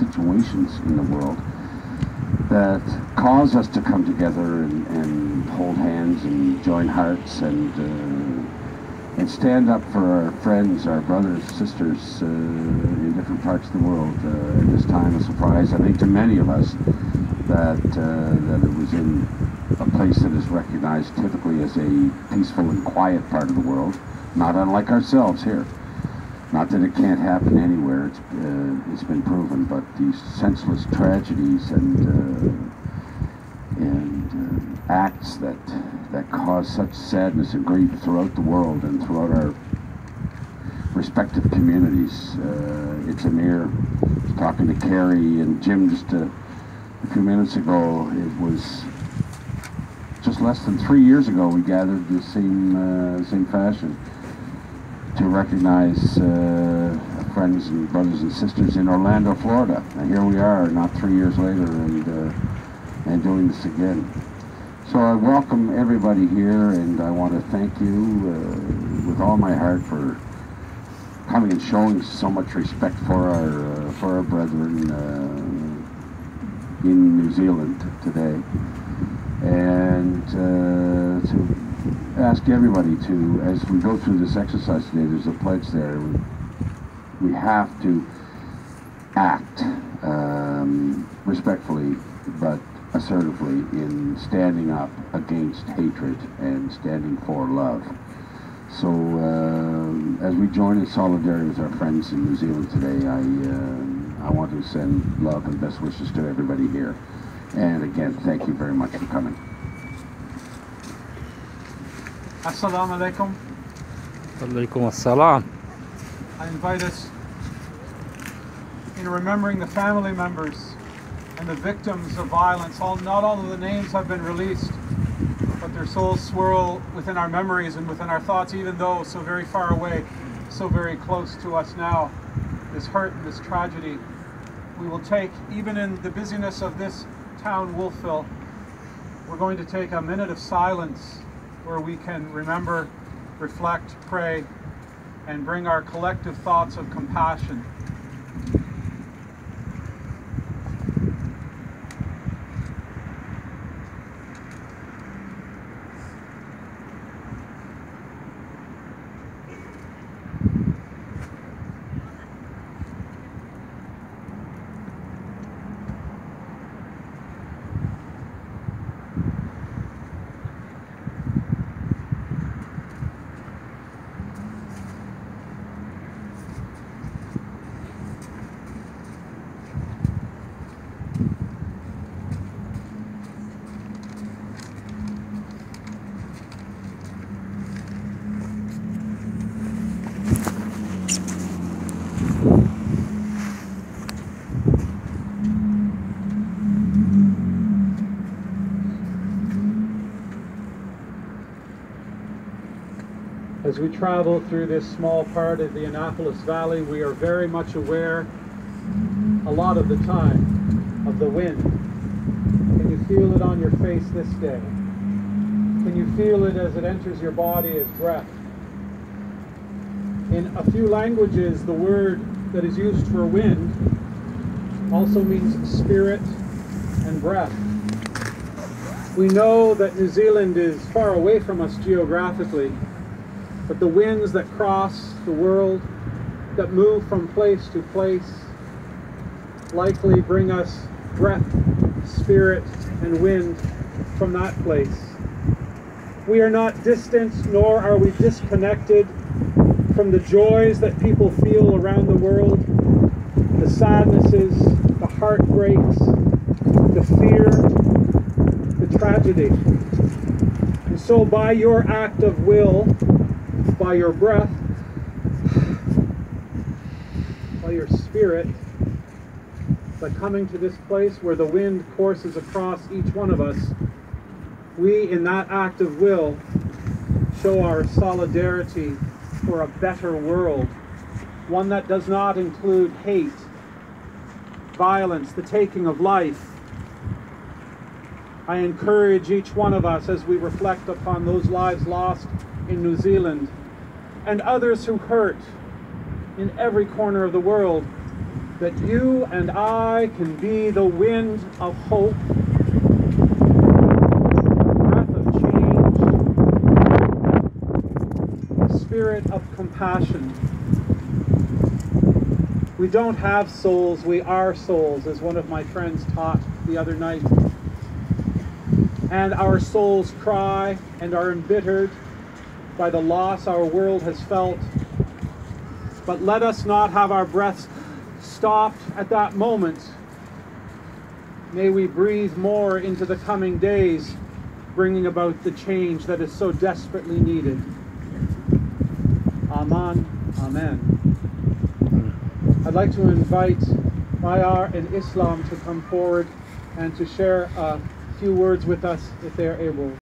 situations in the world that cause us to come together and hold hands and join hearts and stand up for our friends, our brothers, sisters in different parts of the world. At this time, a surprise, I think, to many of us that it was in a place that is recognized typically as a peaceful and quiet part of the world, not unlike ourselves here. Not that it can't happen anywhere, it's been proven, but these senseless tragedies and acts that cause such sadness and grief throughout the world and throughout our respective communities. It's a mere, I was talking to Carrie and Jim just a few minutes ago. It was just less than 3 years ago we gathered the same fashion to recognize friends and brothers and sisters in Orlando, Florida. And here we are, not 3 years later, and doing this again. So I welcome everybody here, and I want to thank you with all my heart for coming and showing so much respect for our brethren in New Zealand today. And to ask everybody to, as we go through this exercise today, there's a pledge there. We have to act respectfully but assertively in standing up against hatred and standing for love. So as we join in solidarity with our friends in New Zealand today, I want to send love and best wishes to everybody here. And again, thank you very much for coming. Assalamu Alaikum. Alaikum Assalam. I invite us, in remembering the family members and the victims of violence, not all of the names have been released, but their souls swirl within our memories and within our thoughts, even though so very far away, so very close to us now. This hurt and this tragedy we will take, even in the busyness of this town, Wolfville. We're going to take a minute of silence where we can remember, reflect, pray, and bring our collective thoughts of compassion. As we travel through this small part of the Annapolis Valley, we are very much aware a lot of the time of the wind. Can you feel it on your face this day? Can you feel it as it enters your body as breath? In a few languages, the word that is used for wind also means spirit and breath. We know that New Zealand is far away from us geographically, but the winds that cross the world, that move from place to place, likely bring us breath, spirit, and wind from that place. We are not distanced, nor are we disconnected from the joys that people feel around the world, the sadnesses, the heartbreaks, the fear, the tragedy. And so by your act of will, by your breath, by your spirit, by coming to this place where the wind courses across each one of us, we, in that act of will, show our solidarity for a better world, one that does not include hate, violence, the taking of life. I encourage each one of us, as we reflect upon those lives lost in New Zealand, and others who hurt in every corner of the world, that you and I can be the wind of hope, breath of change, spirit of compassion. We don't have souls, we are souls, as one of my friends taught the other night. And our souls cry and are embittered by the loss our world has felt. But let us not have our breaths stopped at that moment. May we breathe more into the coming days, bringing about the change that is so desperately needed. Aman, amen. I'd like to invite Myar and Islam to come forward and to share a few words with us if they are able.